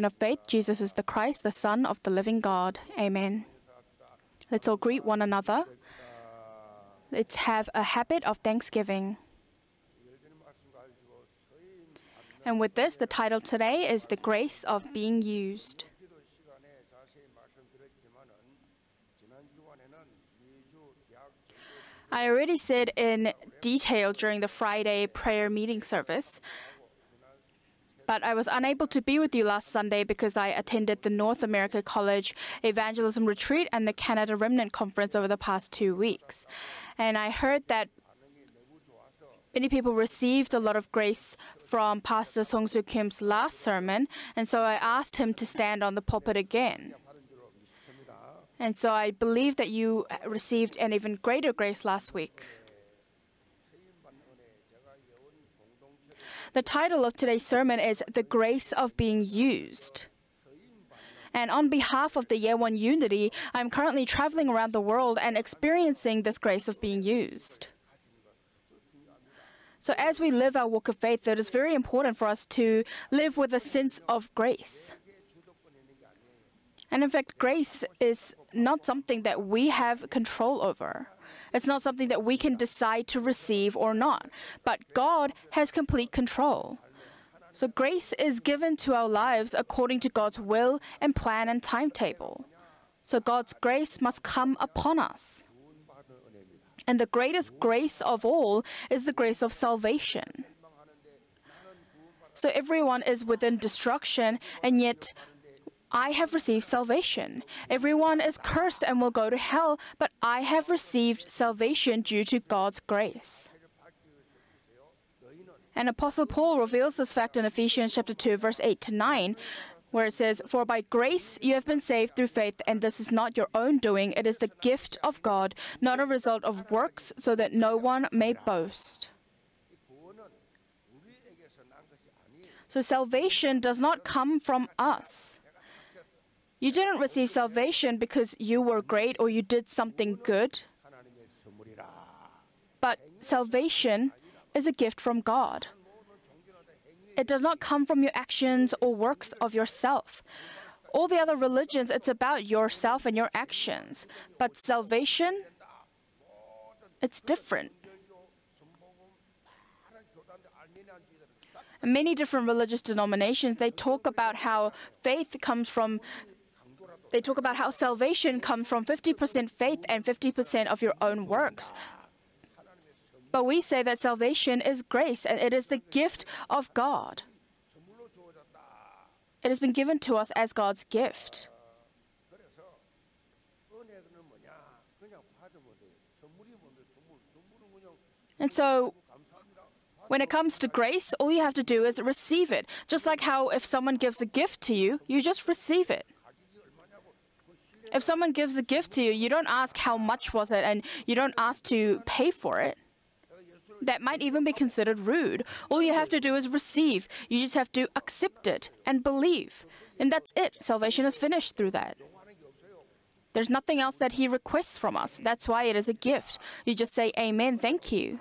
confession of faith, Jesus is the Christ, the Son of the living God. Amen. Let's all greet one another. Let's have a habit of thanksgiving. And with this, the title today is The Grace of Being Used. I already said in detail during the Friday prayer meeting service, but I was unable to be with you last Sunday because I attended the North America College Evangelism Retreat and the Canada Remnant Conference over the past 2 weeks. And I heard that many people received a lot of grace from Pastor Song Soo Kim's last sermon, and so I asked him to stand on the pulpit again. And so I believe that you received an even greater grace last week. The title of today's sermon is The Grace of Being Used. And on behalf of the Yewon Unity, I'm currently traveling around the world and experiencing this grace of being used. So as we live our walk of faith, it is very important for us to live with a sense of grace. And in fact, grace is not something that we have control over. It's not something that we can decide to receive or not, but God has complete control. So grace is given to our lives according to God's will and plan and timetable. So God's grace must come upon us. And the greatest grace of all is the grace of salvation. So everyone is within destruction, and yet I have received salvation. Everyone is cursed and will go to hell, but I have received salvation due to God's grace. And Apostle Paul reveals this fact in Ephesians chapter 2, verse 8 to 9, where it says, "For by grace you have been saved through faith, and this is not your own doing. It is the gift of God, not a result of works, so that no one may boast." So salvation does not come from us. You didn't receive salvation because you were great or you did something good, but salvation is a gift from God. It does not come from your actions or works of yourself. All the other religions, it's about yourself and your actions. But salvation, it's different. Many different religious denominations, they talk about how faith comes from, they talk about how salvation comes from 50% faith and 50% of your own works. But we say that salvation is grace, and it is the gift of God. It has been given to us as God's gift. And so, when it comes to grace, all you have to do is receive it. Just like how if someone gives a gift to you, you just receive it. If someone gives a gift to you, you don't ask how much was it, and you don't ask to pay for it. That might even be considered rude. All you have to do is receive. You just have to accept it and believe. And that's it. Salvation is finished through that. There's nothing else that He requests from us. That's why it is a gift. You just say, "Amen, thank you."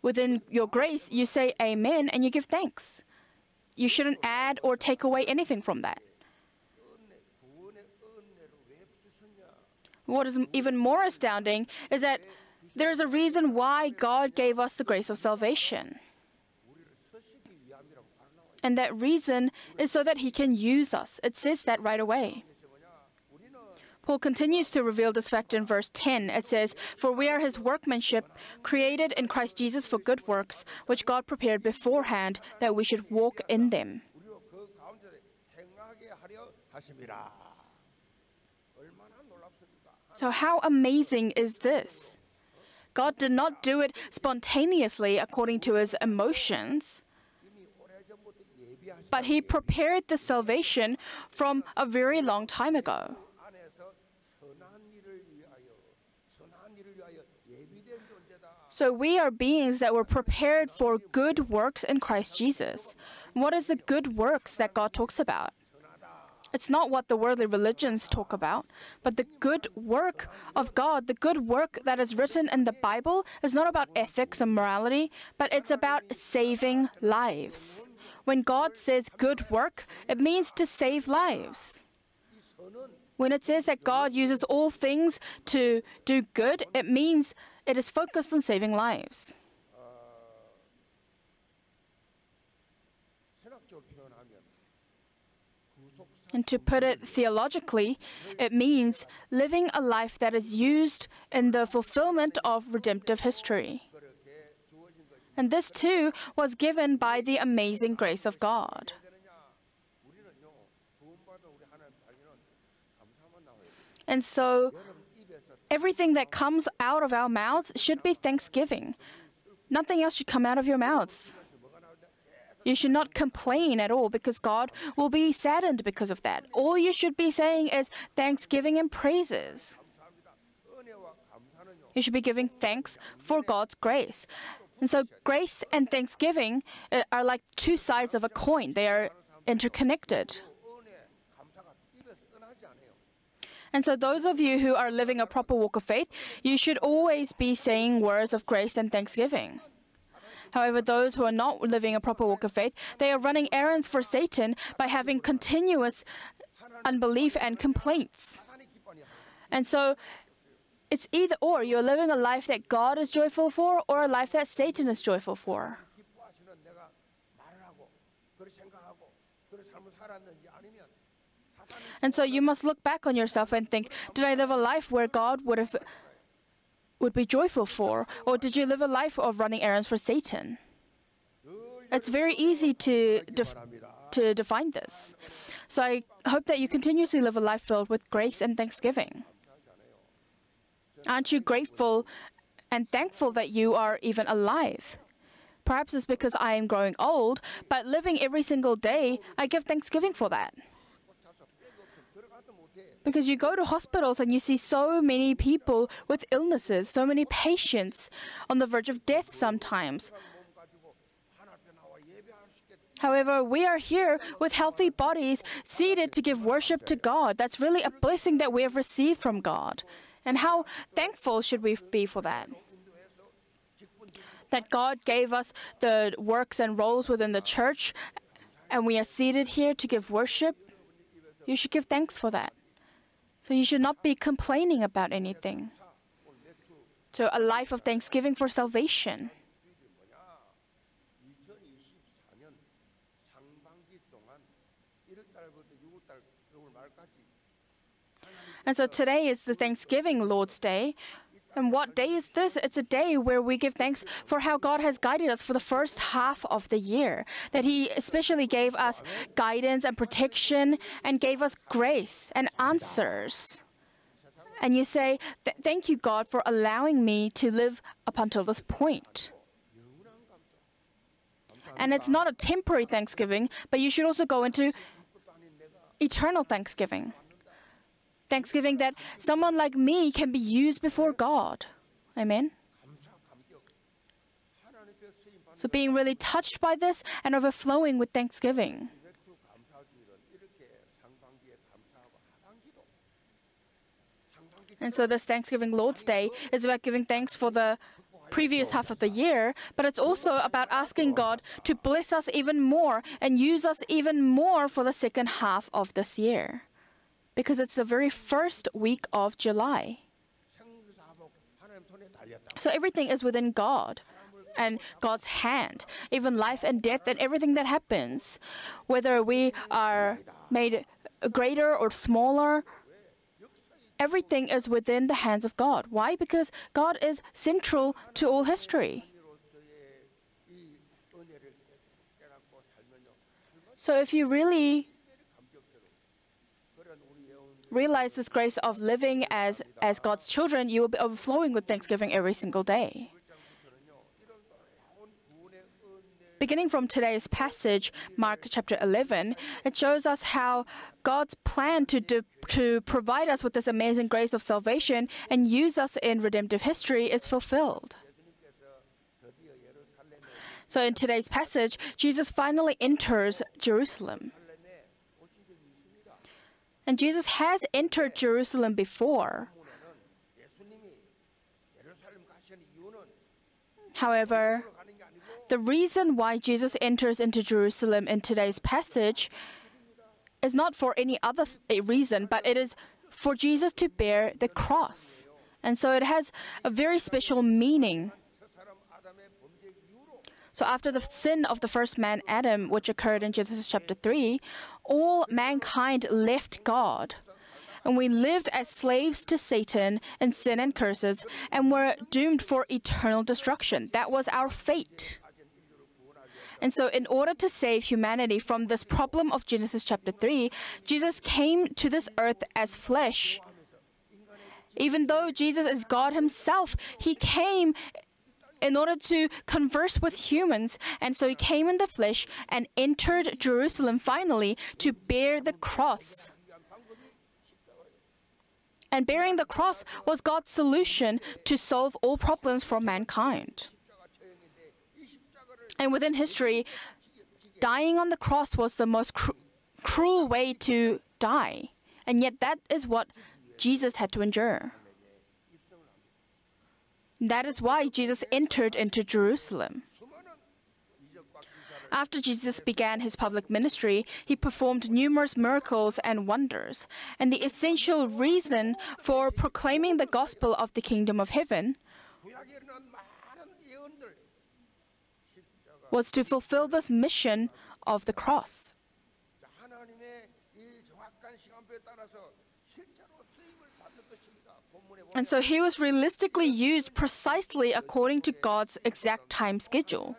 Within your grace, you say, "Amen," and you give thanks. You shouldn't add or take away anything from that. What is even more astounding is that there is a reason why God gave us the grace of salvation. And that reason is so that He can use us. It says that right away. Paul continues to reveal this fact in verse 10. It says, "For we are His workmanship, created in Christ Jesus for good works, which God prepared beforehand that we should walk in them." So how amazing is this? God did not do it spontaneously according to His emotions, but He prepared the salvation from a very long time ago. So we are beings that were prepared for good works in Christ Jesus. What is the good works that God talks about? It's not what the worldly religions talk about, but the good work of God, the good work that is written in the Bible, is not about ethics and morality, but it's about saving lives. When God says good work, it means to save lives. When it says that God uses all things to do good, it means it is focused on saving lives. And to put it theologically, it means living a life that is used in the fulfillment of redemptive history. And this too was given by the amazing grace of God. And so, everything that comes out of our mouths should be thanksgiving. Nothing else should come out of your mouths. You should not complain at all, because God will be saddened because of that. All you should be saying is thanksgiving and praises. You should be giving thanks for God's grace. And so grace and thanksgiving are like two sides of a coin. They are interconnected. And so those of you who are living a proper walk of faith, you should always be saying words of grace and thanksgiving. However, those who are not living a proper walk of faith, they are running errands for Satan by having continuous unbelief and complaints. And so it's either or. You're living a life that God is joyful for or a life that Satan is joyful for. And so you must look back on yourself and think, did I live a life where God would be joyful for, or did you live a life of running errands for Satan? It's very easy to define this. So I hope that you continuously live a life filled with grace and thanksgiving. Aren't you grateful and thankful that you are even alive? Perhaps it's because I am growing old, but living every single day, I give thanksgiving for that. Because you go to hospitals and you see so many people with illnesses, so many patients on the verge of death sometimes. However, we are here with healthy bodies, seated to give worship to God. That's really a blessing that we have received from God. And how thankful should we be for that? That God gave us the works and roles within the church, and we are seated here to give worship. You should give thanks for that. So you should not be complaining about anything. So a life of thanksgiving for salvation. And so today is the Thanksgiving Lord's Day. And what day is this? It's a day where we give thanks for how God has guided us for the first half of the year, that He especially gave us guidance and protection and gave us grace and answers. And you say, thank you, God, for allowing me to live up until this point. And it's not a temporary thanksgiving, but you should also go into eternal thanksgiving. Thanksgiving that someone like me can be used before God. Amen? So being really touched by this and overflowing with thanksgiving. And so this Thanksgiving Lord's Day is about giving thanks for the previous half of the year, but it's also about asking God to bless us even more and use us even more for the second half of this year. Because it's the very first week of July. So everything is within God and God's hand, even life and death and everything that happens, whether we are made greater or smaller, everything is within the hands of God. Why? Because God is central to all history. So if you really realize this grace of living as God's children, you will be overflowing with thanksgiving every single day. Beginning from today's passage, Mark chapter 11, it shows us how God's plan to provide us with this amazing grace of salvation and use us in redemptive history is fulfilled. So in today's passage, Jesus finally enters Jerusalem. And Jesus has entered Jerusalem before. However, The reason why Jesus enters into Jerusalem in today's passage is not for any other reason, but it is for Jesus to bear the cross. And so it has a very special meaning. So after the sin of the first man, Adam, which occurred in Genesis chapter 3, all mankind left God. And we lived as slaves to Satan in sin and curses, and were doomed for eternal destruction. That was our fate. And so in order to save humanity from this problem of Genesis chapter 3, Jesus came to this earth as flesh. Even though Jesus is God himself, he came in order to converse with humans. And so he came in the flesh and entered Jerusalem finally to bear the cross. And bearing the cross was God's solution to solve all problems for mankind. And within history, dying on the cross was the most cruel way to die. And yet that is what Jesus had to endure. That is why Jesus entered into Jerusalem. After Jesus began his public ministry, he performed numerous miracles and wonders. And the essential reason for proclaiming the gospel of the kingdom of heaven was to fulfill this mission of the cross. And so he was realistically used precisely according to God's exact time schedule.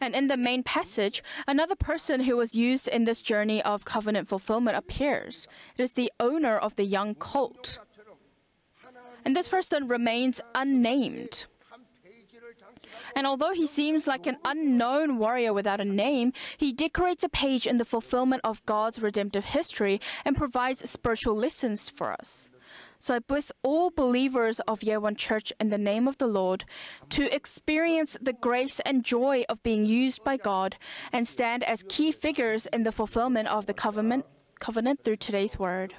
And in the main passage, another person who was used in this journey of covenant fulfillment appears. It is the owner of the young colt. And this person remains unnamed. And although he seems like an unknown warrior without a name, he decorates a page in the fulfillment of God's redemptive history and provides spiritual lessons for us. So I bless all believers of Yewon Church in the name of the Lord to experience the grace and joy of being used by God and stand as key figures in the fulfillment of the covenant through today's word.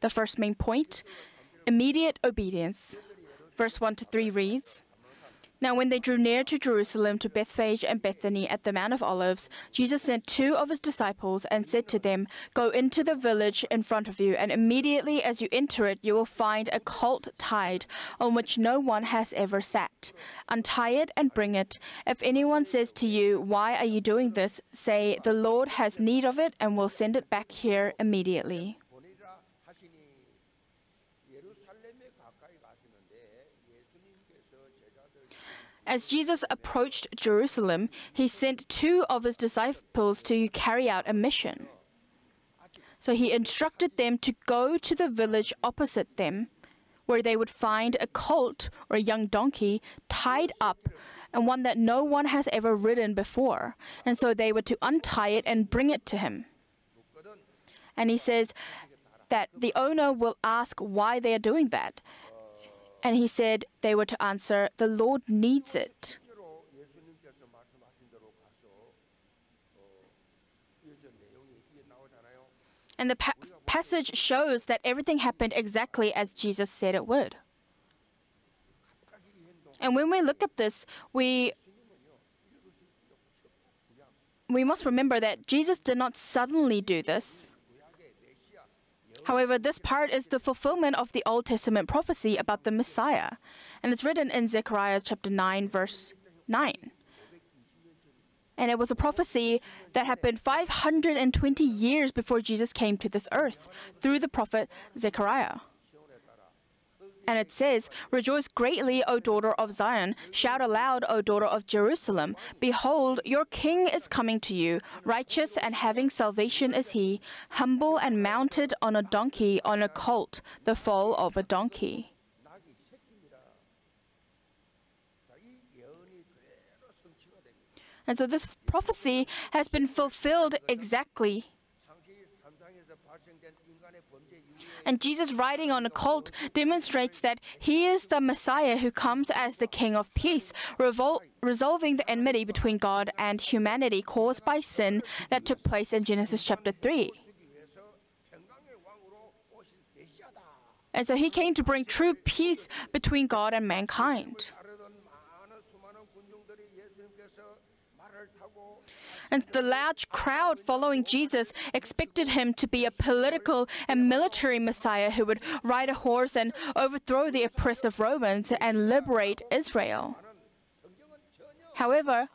The first main point, immediate obedience. Verse 1 to 3 reads, Now when they drew near to Jerusalem, to Bethphage and Bethany at the Mount of Olives, Jesus sent two of his disciples and said to them, Go into the village in front of you, and immediately as you enter it, you will find a colt tied, on which no one has ever sat. Untie it and bring it. If anyone says to you, Why are you doing this? Say, The Lord has need of it, and will send it back here immediately. As Jesus approached Jerusalem, he sent two of his disciples to carry out a mission. So he instructed them to go to the village opposite them, where they would find a colt or a young donkey tied up, and one that no one has ever ridden before. And so they were to untie it and bring it to him. And he says that the owner will ask why they are doing that. And he said they were to answer, The Lord needs it. And the passage shows that everything happened exactly as Jesus said it would. And when we look at this, we must remember that Jesus did not suddenly do this. However, this part is the fulfillment of the Old Testament prophecy about the Messiah, and it's written in Zechariah chapter 9, verse 9. And it was a prophecy that happened 520 years before Jesus came to this earth through the prophet Zechariah. And it says, Rejoice greatly, O daughter of Zion. Shout aloud, O daughter of Jerusalem. Behold, your king is coming to you. Righteous and having salvation is he, humble and mounted on a donkey, on a colt, the foal of a donkey. And so this prophecy has been fulfilled exactly. And Jesus riding on a colt demonstrates that he is the Messiah who comes as the King of Peace, resolving the enmity between God and humanity caused by sin that took place in Genesis chapter 3. And so he came to bring true peace between God and mankind. And the large crowd following Jesus expected him to be a political and military Messiah who would ride a horse and overthrow the oppressive Romans and liberate Israel. However,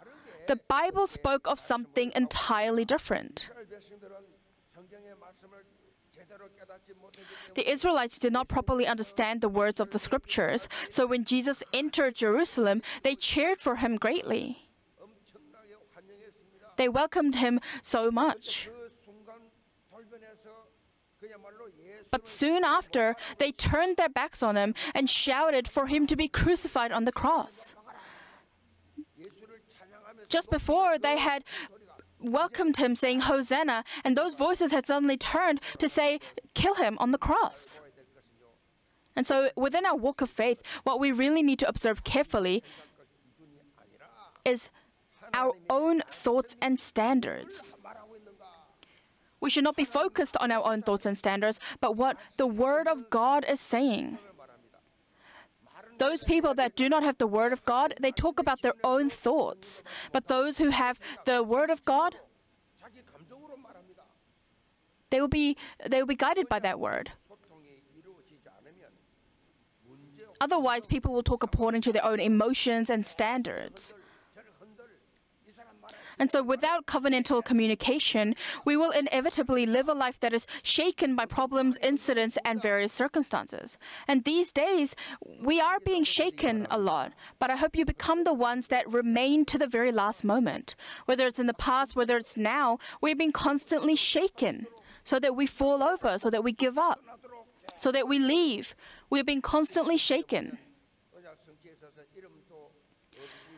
the Bible spoke of something entirely different. The Israelites did not properly understand the words of the Scriptures, so when Jesus entered Jerusalem, they cheered for him greatly. They welcomed him so much. But soon after, they turned their backs on him and shouted for him to be crucified on the cross. Just before, they had welcomed him saying, "Hosanna," and those voices had suddenly turned to say, "Kill him on the cross." And so within our walk of faith, what we really need to observe carefully is our own thoughts and standards. We should not be focused on our own thoughts and standards, but what the Word of God is saying. Those people that do not have the Word of God, they talk about their own thoughts. But those who have the Word of God, they will be guided by that Word. Otherwise, people will talk according to their own emotions and standards. And so without covenantal communication, we will inevitably live a life that is shaken by problems, incidents, and various circumstances. And these days, we are being shaken a lot, but I hope you become the ones that remain to the very last moment. Whether it's in the past, whether it's now, we've been constantly shaken so that we fall over, so that we give up, so that we leave. We've been constantly shaken.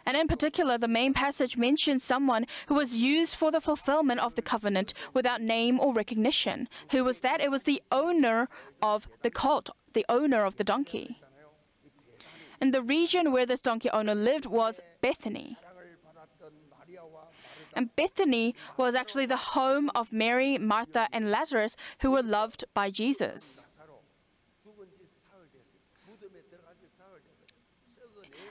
And in particular, the main passage mentions someone who was used for the fulfillment of the covenant without name or recognition. Who was that? It was the owner of the colt, the owner of the donkey. And the region where this donkey owner lived was Bethany. And Bethany was actually the home of Mary, Martha, and Lazarus, who were loved by Jesus.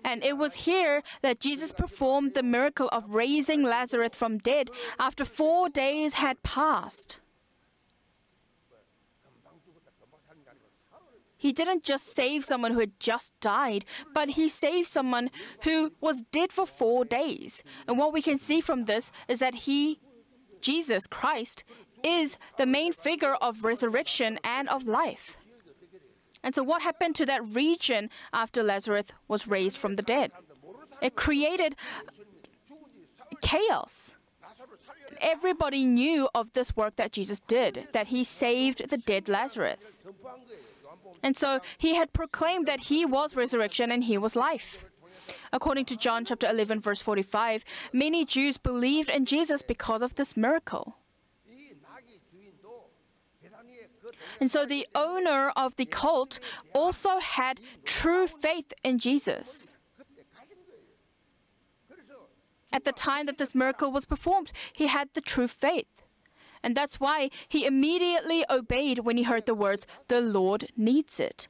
And it was here that Jesus performed the miracle of raising Lazarus from dead after 4 days had passed. He didn't just save someone who had just died, but he saved someone who was dead for 4 days. And what we can see from this is that he, Jesus Christ, is the main figure of resurrection and of life. And so what happened to that region after Lazarus was raised from the dead? It created chaos. Everybody knew of this work that Jesus did, that he saved the dead Lazarus. And so he had proclaimed that he was resurrection and he was life. According to John chapter 11, verse 45, many Jews believed in Jesus because of this miracle. And so the owner of the colt also had true faith in Jesus. At the time that this miracle was performed, he had the true faith. And that's why he immediately obeyed when he heard the words, "The Lord needs it."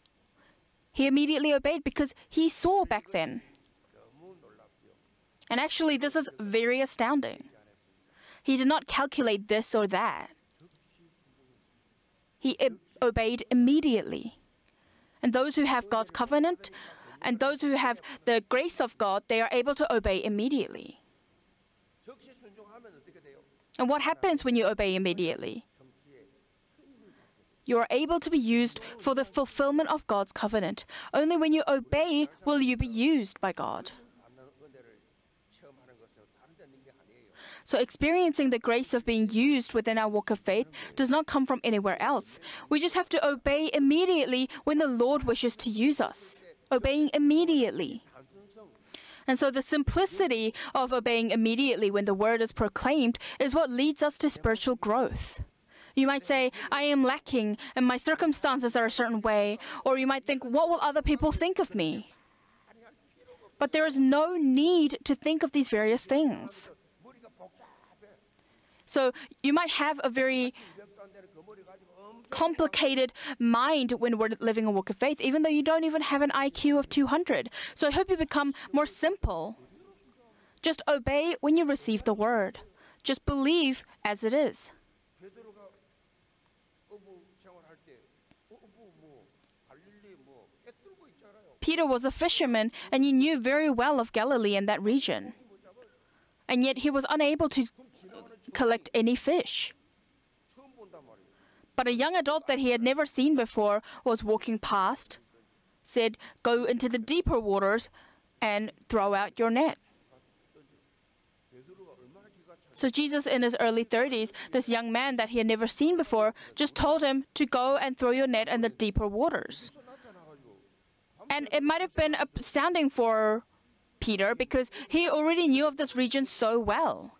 He immediately obeyed because he saw back then. And actually, this is very astounding. He did not calculate this or that. He obeyed immediately. And those who have God's covenant and those who have the grace of God, they are able to obey immediately. And what happens when you obey immediately? You are able to be used for the fulfillment of God's covenant. Only when you obey will you be used by God. So experiencing the grace of being used within our walk of faith does not come from anywhere else. We just have to obey immediately when the Lord wishes to use us. Obeying immediately. And so the simplicity of obeying immediately when the word is proclaimed is what leads us to spiritual growth. You might say, "I am lacking and my circumstances are a certain way." Or you might think, "What will other people think of me?" But there is no need to think of these various things. So you might have a very complicated mind when we're living a walk of faith, even though you don't even have an IQ of 200. So I hope you become more simple. Just obey when you receive the word. Just believe as it is. Peter was a fisherman, and he knew very well of Galilee and that region. And yet he was unable to collect any fish. But a young adult that he had never seen before was walking past, said, "Go into the deeper waters and throw out your net." So Jesus, in his early 30s, this young man that he had never seen before, just told him to go and throw your net in the deeper waters. And it might have been astounding for Peter because he already knew of this region so well.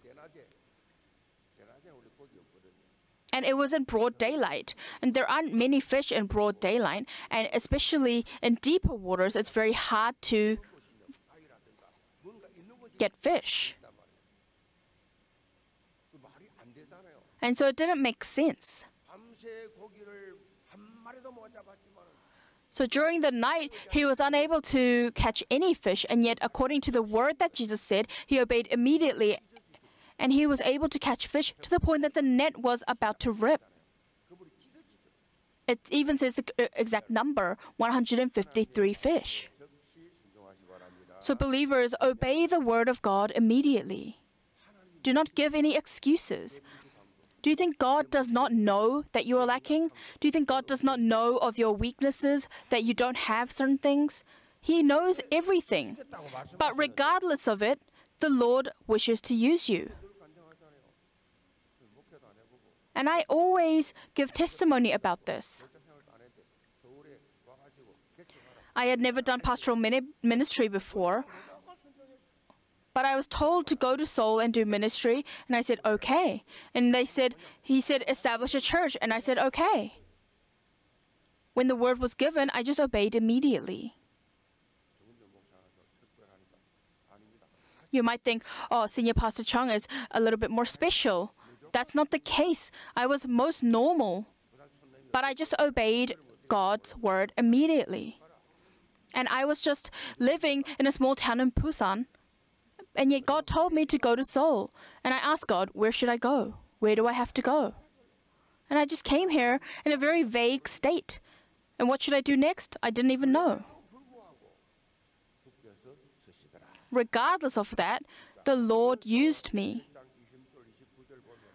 And it was in broad daylight. And there aren't many fish in broad daylight. And especially in deeper waters, it's very hard to get fish. And so it didn't make sense. So during the night, he was unable to catch any fish, and yet according to the word that Jesus said, he obeyed immediately, and he was able to catch fish to the point that the net was about to rip. It even says the exact number, 153 fish. So believers, obey the word of God immediately. Do not give any excuses. Do you think God does not know that you are lacking? Do you think God does not know of your weaknesses, that you don't have certain things? He knows everything. But regardless of it, the Lord wishes to use you. And I always give testimony about this. I had never done pastoral ministry before, but I was told to go to Seoul and do ministry, and I said, okay. And he said, establish a church, and I said, okay. When the word was given, I just obeyed immediately. You might think, oh, Senior Pastor Chung is a little bit more special. That's not the case. I was most normal, but I just obeyed God's word immediately. And I was just living in a small town in Busan, and yet God told me to go to Seoul. And I asked God, where should I go? Where do I have to go? And I just came here in a very vague state. And what should I do next? I didn't even know. Regardless of that, the Lord used me.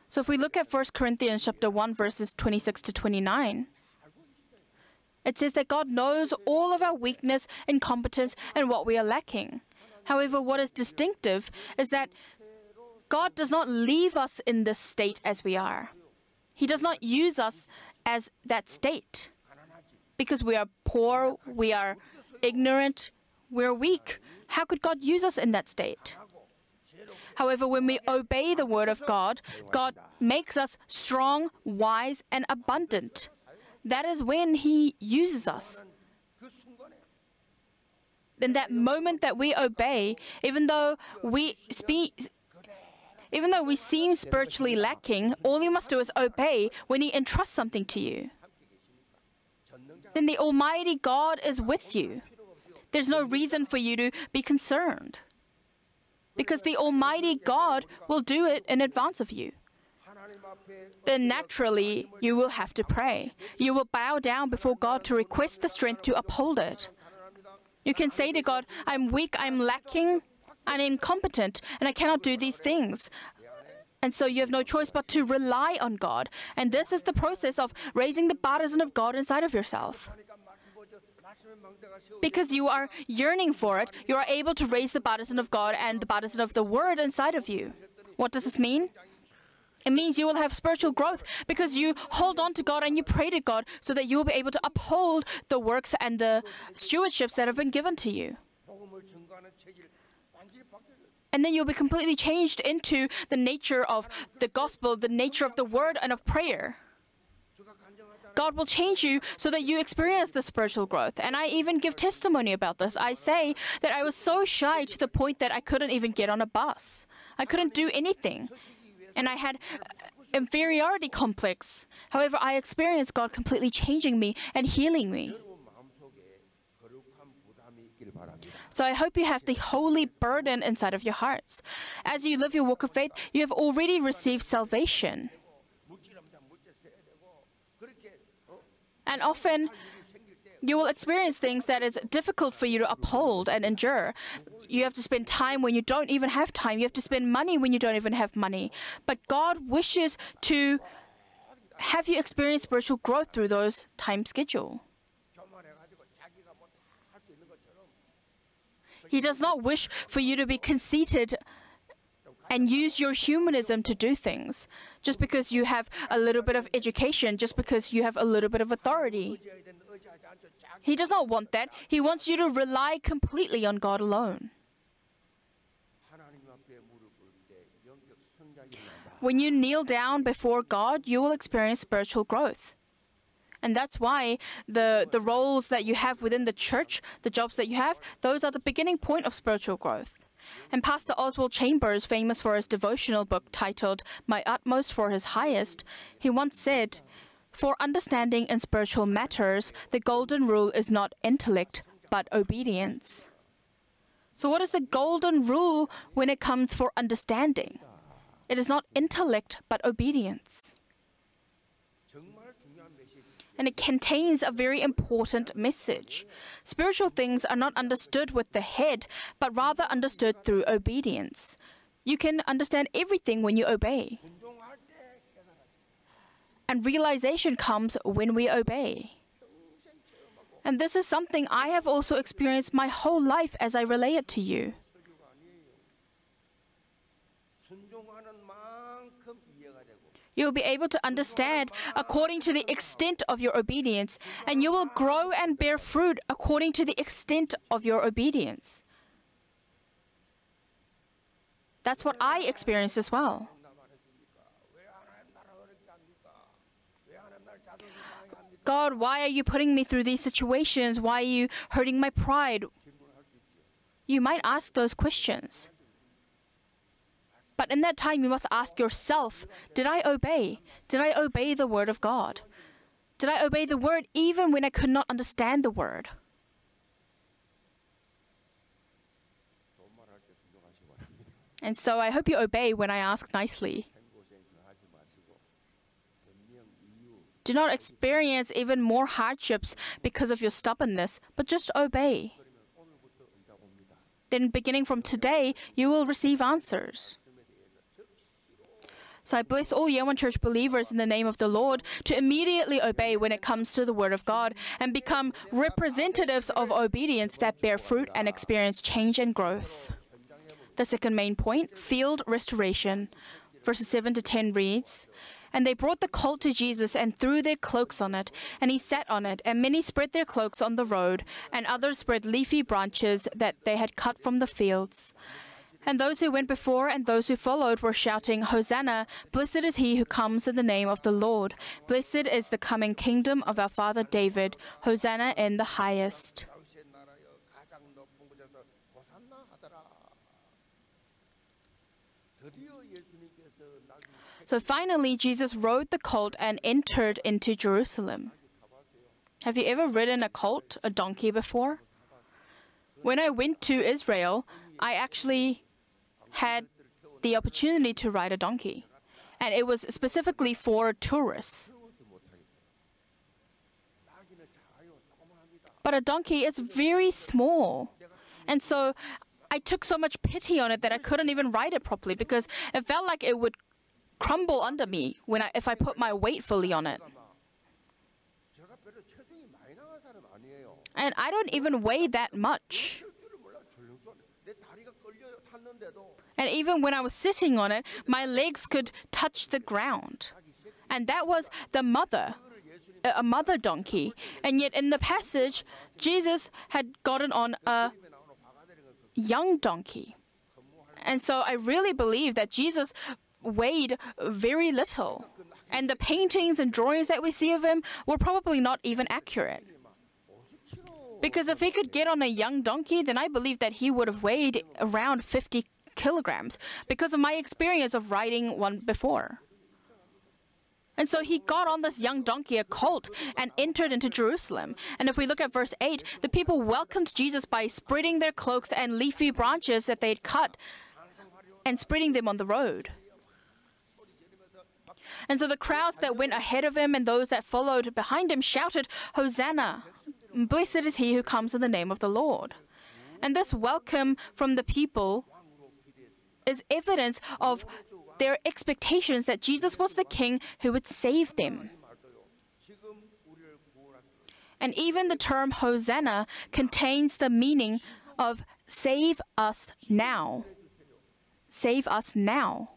So if we look at 1 Corinthians chapter 1, verses 26 to 29, it says that God knows all of our weakness, incompetence, and what we are lacking. However, what is distinctive is that God does not leave us in this state as we are. He does not use us as that state because we are poor, we are ignorant, we're weak. How could God use us in that state? However, when we obey the word of God, God makes us strong, wise, and abundant. That is when He uses us. In that moment that we obey, even though we seem spiritually lacking, all you must do is obey when He entrusts something to you. Then the Almighty God is with you. There's no reason for you to be concerned, because the Almighty God will do it in advance of you. Then naturally, you will have to pray. You will bow down before God to request the strength to uphold it. You can say to God, I'm weak, I'm lacking, I'm incompetent, and I cannot do these things. And so you have no choice but to rely on God. And this is the process of raising the partisan of God inside of yourself. Because you are yearning for it, you are able to raise the partisan of God and the partisan of the Word inside of you. What does this mean? It means you will have spiritual growth because you hold on to God and you pray to God so that you will be able to uphold the works and the stewardships that have been given to you. And then you'll be completely changed into the nature of the gospel, the nature of the word and of prayer. God will change you so that you experience the spiritual growth. And I even give testimony about this. I say that I was so shy to the point that I couldn't even get on a bus. I couldn't do anything. And I had inferiority complex. However, I experienced God completely changing me and healing me. So I hope you have the holy burden inside of your hearts. As you live your walk of faith, you have already received salvation. And often, you will experience things that is difficult for you to uphold and endure. You have to spend time when you don't even have time. You have to spend money when you don't even have money. But God wishes to have you experience spiritual growth through those time schedule. He does not wish for you to be conceited and use your humanism to do things, just because you have a little bit of education, just because you have a little bit of authority. He does not want that. He wants you to rely completely on God alone. When you kneel down before God, you will experience spiritual growth. And that's why the roles that you have within the church, the jobs that you have, those are the beginning point of spiritual growth. And Pastor Oswald Chambers, famous for his devotional book titled My Utmost for His Highest, he once said, "For understanding in spiritual matters, the golden rule is not intellect, but obedience." So what is the golden rule when it comes for understanding? It is not intellect, but obedience. And it contains a very important message. Spiritual things are not understood with the head, but rather understood through obedience. You can understand everything when you obey. And realization comes when we obey. And this is something I have also experienced my whole life as I relay it to you. You'll be able to understand according to the extent of your obedience, and you will grow and bear fruit according to the extent of your obedience. That's what I experienced as well. God, why are you putting me through these situations? Why are you hurting my pride? You might ask those questions. But in that time, you must ask yourself, did I obey? Did I obey the word of God? Did I obey the word even when I could not understand the word? And so I hope you obey when I ask nicely. Do not experience even more hardships because of your stubbornness, but just obey. Then beginning from today, you will receive answers. So I bless all Yewon Church believers in the name of the Lord to immediately obey when it comes to the Word of God and become representatives of obedience that bear fruit and experience change and growth. The second main point, field restoration. Verses 7 to 10 reads, "And they brought the colt to Jesus and threw their cloaks on it, and he sat on it, and many spread their cloaks on the road, and others spread leafy branches that they had cut from the fields. And those who went before and those who followed were shouting, 'Hosanna, blessed is he who comes in the name of the Lord. Blessed is the coming kingdom of our father David. Hosanna in the highest.'" So finally, Jesus rode the colt and entered into Jerusalem. Have you ever ridden a colt, a donkey, before? When I went to Israel, I actually had the opportunity to ride a donkey, and it was specifically for tourists. But a donkey is very small, and so I took so much pity on it that I couldn't even ride it properly because it felt like it would crumble under me if I put my weight fully on it. And I don't even weigh that much. And even when I was sitting on it, my legs could touch the ground. And that was the mother, a mother donkey. And yet in the passage, Jesus had gotten on a young donkey. And so I really believe that Jesus weighed very little. And the paintings and drawings that we see of him were probably not even accurate. Because if he could get on a young donkey, then I believe that he would have weighed around 50 kilograms because of my experience of riding one before. And so he got on this young donkey, a colt, and entered into Jerusalem. And if we look at verse 8, the people welcomed Jesus by spreading their cloaks and leafy branches that they'd cut and spreading them on the road. And so the crowds that went ahead of him and those that followed behind him shouted, "Hosanna! Blessed is he who comes in the name of the Lord." And this welcome from the people is evidence of their expectations that Jesus was the king who would save them. And even the term Hosanna contains the meaning of save us now. Save us now.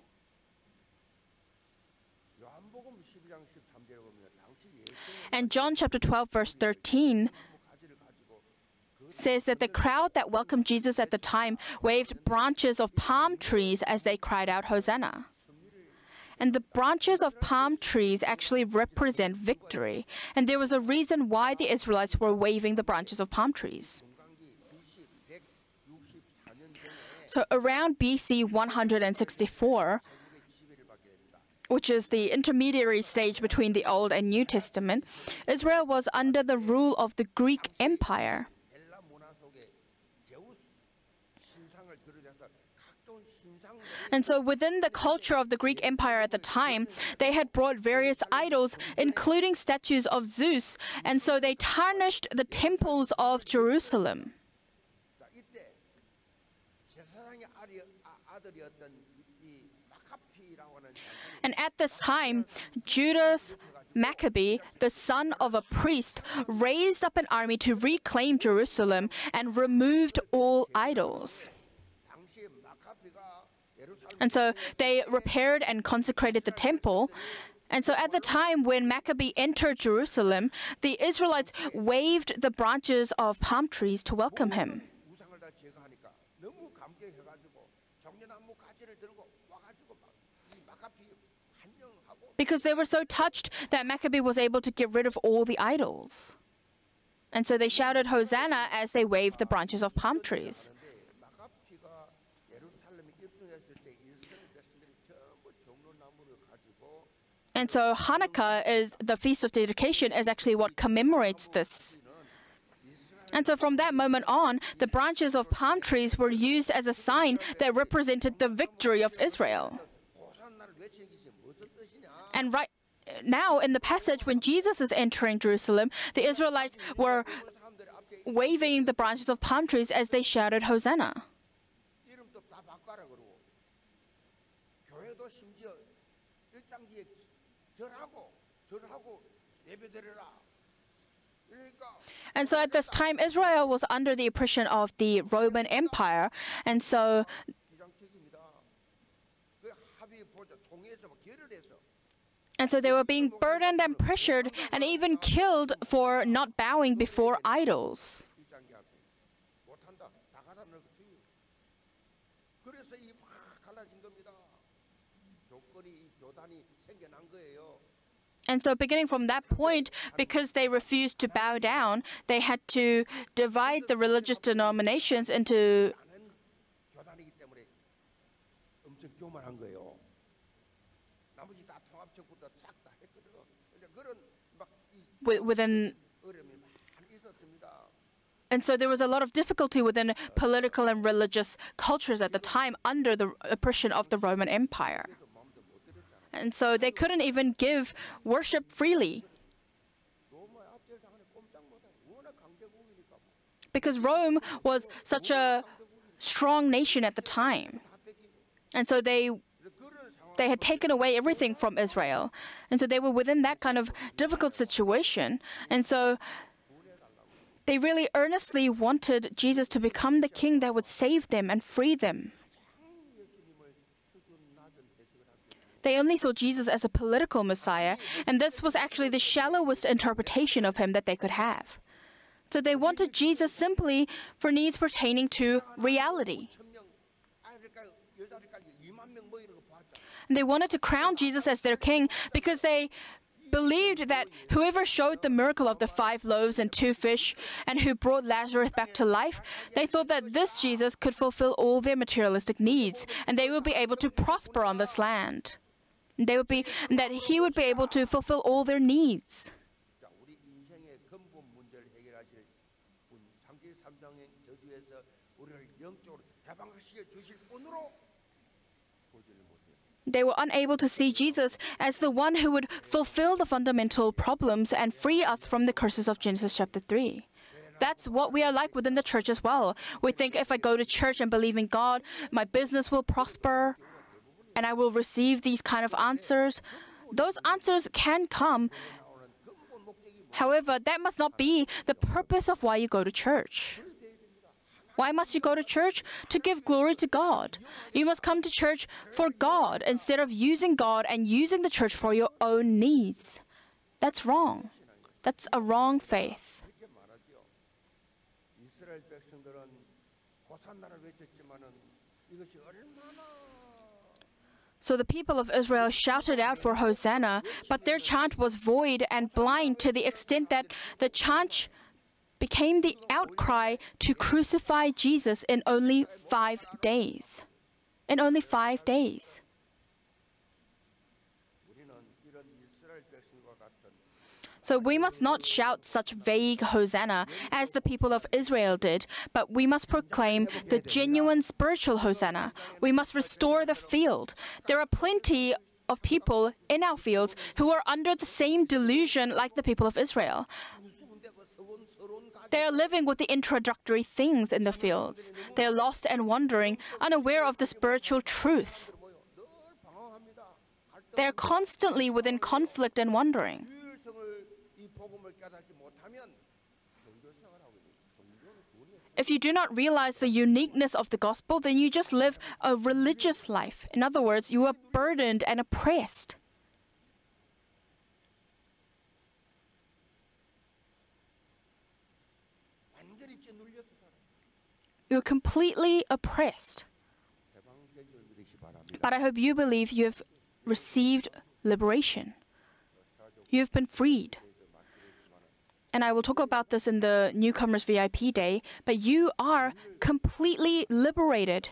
And John chapter 12, verse 13 says that the crowd that welcomed Jesus at the time waved branches of palm trees as they cried out, "Hosanna." And the branches of palm trees actually represent victory. And there was a reason why the Israelites were waving the branches of palm trees. So around BC 164, which is the intermediary stage between the Old and New Testament, Israel was under the rule of the Greek Empire. And so within the culture of the Greek Empire at the time, they had brought various idols, including statues of Zeus, and so they tarnished the temples of Jerusalem. And at this time, Judas Maccabee, the son of a priest, raised up an army to reclaim Jerusalem and removed all idols. And so they repaired and consecrated the temple. And so at the time when Maccabee entered Jerusalem, the Israelites waved the branches of palm trees to welcome him. Because they were so touched that Maccabee was able to get rid of all the idols. And so they shouted Hosanna as they waved the branches of palm trees. And so Hanukkah, is the Feast of Dedication, is actually what commemorates this. And so from that moment on, the branches of palm trees were used as a sign that represented the victory of Israel. And right now in the passage, when Jesus is entering Jerusalem, the Israelites were waving the branches of palm trees as they shouted Hosanna. And so at this time, Israel was under the oppression of the Roman Empire, and so they were being burdened and pressured and even killed for not bowing before idols. And so beginning from that point, because they refused to bow down, they had to divide the religious denominations into and so there was a lot of difficulty within political and religious cultures at the time under the oppression of the Roman Empire. And so they couldn't even give worship freely, because Rome was such a strong nation at the time. And so they had taken away everything from Israel. And so they were within that kind of difficult situation. And so they really earnestly wanted Jesus to become the king that would save them and free them. They only saw Jesus as a political Messiah, and this was actually the shallowest interpretation of him that they could have. So they wanted Jesus simply for needs pertaining to reality. And they wanted to crown Jesus as their king because they believed that whoever showed the miracle of the 5 loaves and 2 fish and who brought Lazarus back to life, they thought that this Jesus could fulfill all their materialistic needs and they would be able to prosper on this land. They would be, that He would be able to fulfill all their needs. They were unable to see Jesus as the one who would fulfill the fundamental problems and free us from the curses of Genesis chapter 3. That's what we are like within the church as well. We think if I go to church and believe in God, my business will prosper and I will receive these kind of answers. Those answers can come. However, that must not be the purpose of why you go to church. Why must you go to church? To give glory to God. You must come to church for God instead of using God and using the church for your own needs. That's wrong. That's a wrong faith. So the people of Israel shouted out for Hosanna, but their chant was void and blind to the extent that the chant became the outcry to crucify Jesus in only 5 days. In only 5 days. So we must not shout such vague Hosanna as the people of Israel did, but we must proclaim the genuine spiritual Hosanna. We must restore the field. There are plenty of people in our fields who are under the same delusion like the people of Israel. They are living with the introductory things in the fields. They are lost and wandering, unaware of the spiritual truth. They are constantly within conflict and wandering. If you do not realize the uniqueness of the gospel, then you just live a religious life. In other words, you are burdened and oppressed. You're completely oppressed. But I hope you believe you have received liberation. You have been freed. And I will talk about this in the Newcomers VIP Day, but you are completely liberated.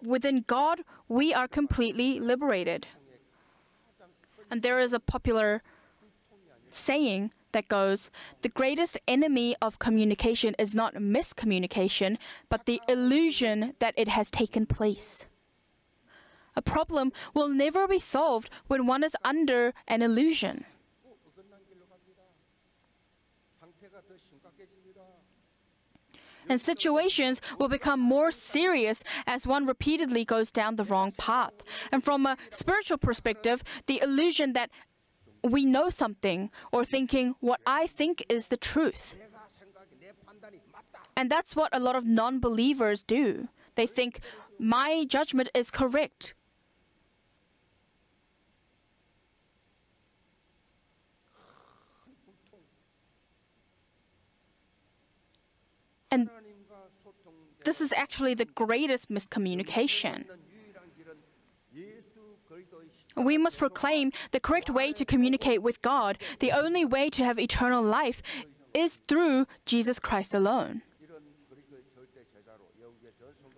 Within God, we are completely liberated. And there is a popular saying that goes, the greatest enemy of communication is not miscommunication, but the illusion that it has taken place. A problem will never be solved when one is under an illusion. And situations will become more serious as one repeatedly goes down the wrong path. And from a spiritual perspective, the illusion that we know something, or thinking what I think is the truth. And that's what a lot of non-believers do. They think, my judgment is correct. And this is actually the greatest miscommunication. We must proclaim the correct way to communicate with God. The only way to have eternal life is through Jesus Christ alone.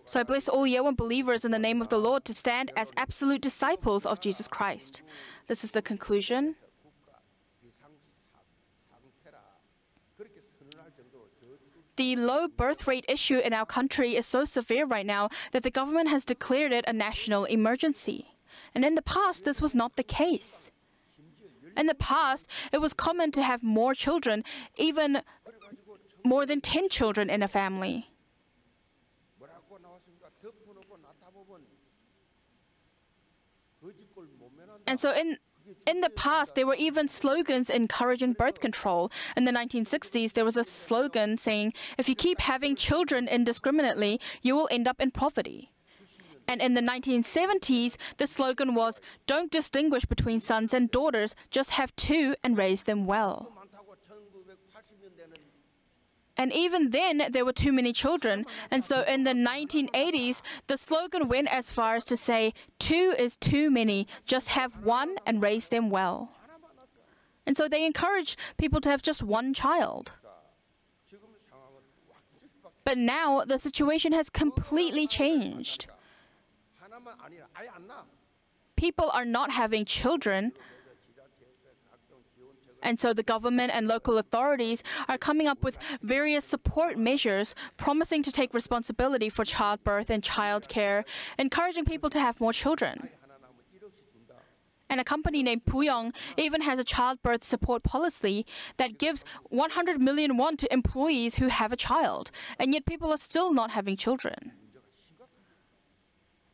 So I bless all Yewon believers in the name of the Lord to stand as absolute disciples of Jesus Christ. This is the conclusion. The low birth rate issue in our country is so severe right now that the government has declared it a national emergency. And in the past, this was not the case. In the past, it was common to have more children, even more than 10 children in a family. And so in the past, there were even slogans encouraging birth control. In the 1960s, there was a slogan saying, if you keep having children indiscriminately, you will end up in poverty. And in the 1970s, the slogan was, don't distinguish between sons and daughters, just have two and raise them well. And even then, there were too many children. And so in the 1980s, the slogan went as far as to say, two is too many, just have one and raise them well. And so they encouraged people to have just one child. But now, the situation has completely changed. People are not having children. And so the government and local authorities are coming up with various support measures, promising to take responsibility for childbirth and childcare, encouraging people to have more children. And a company named Booyoung even has a childbirth support policy that gives 100 million won to employees who have a child, and yet people are still not having children.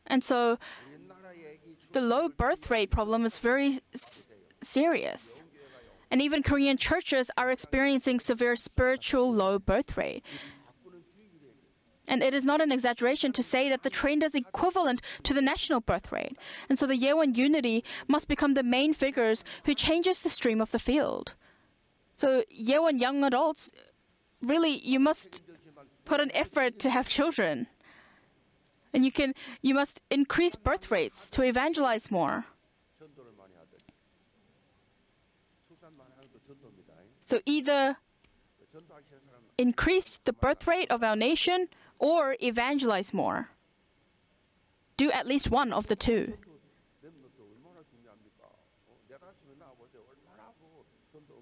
And so the low birth rate problem is very serious. And even Korean churches are experiencing severe spiritual low birth rate. And it is not an exaggeration to say that the trend is equivalent to the national birth rate. And so the Yewon unity must become the main figures who changes the stream of the field. So Yewon young adults, really, you must put an effort to have children. And you must increase birth rates to evangelize more. So either increase the birth rate of our nation or evangelize more. Do at least one of the two.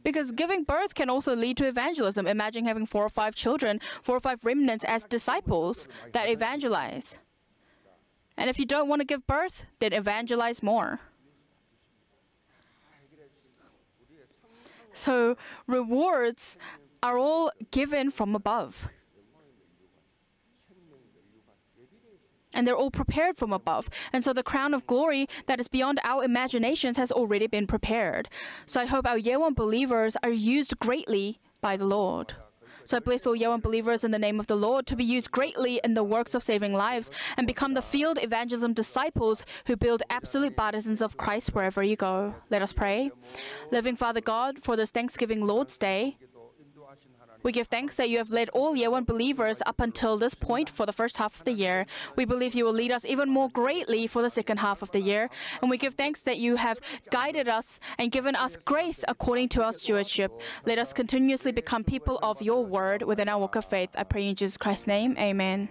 Because giving birth can also lead to evangelism. Imagine having 4 or 5 children, 4 or 5 remnants as disciples that evangelize. And if you don't want to give birth, then evangelize more. So rewards are all given from above. And they're all prepared from above. And so the crown of glory that is beyond our imaginations has already been prepared. So I hope our Yewon believers are used greatly by the Lord. So I bless all Yewon believers in the name of the Lord to be used greatly in the works of saving lives and become the field evangelism disciples who build absolute partisans of Christ wherever you go. Let us pray. Living Father God, for this Thanksgiving Lord's Day, we give thanks that you have led all Yewon believers up until this point for the first half of the year. We believe you will lead us even more greatly for the second half of the year. And we give thanks that you have guided us and given us grace according to our stewardship. Let us continuously become people of your word within our walk of faith. I pray in Jesus Christ's name. Amen.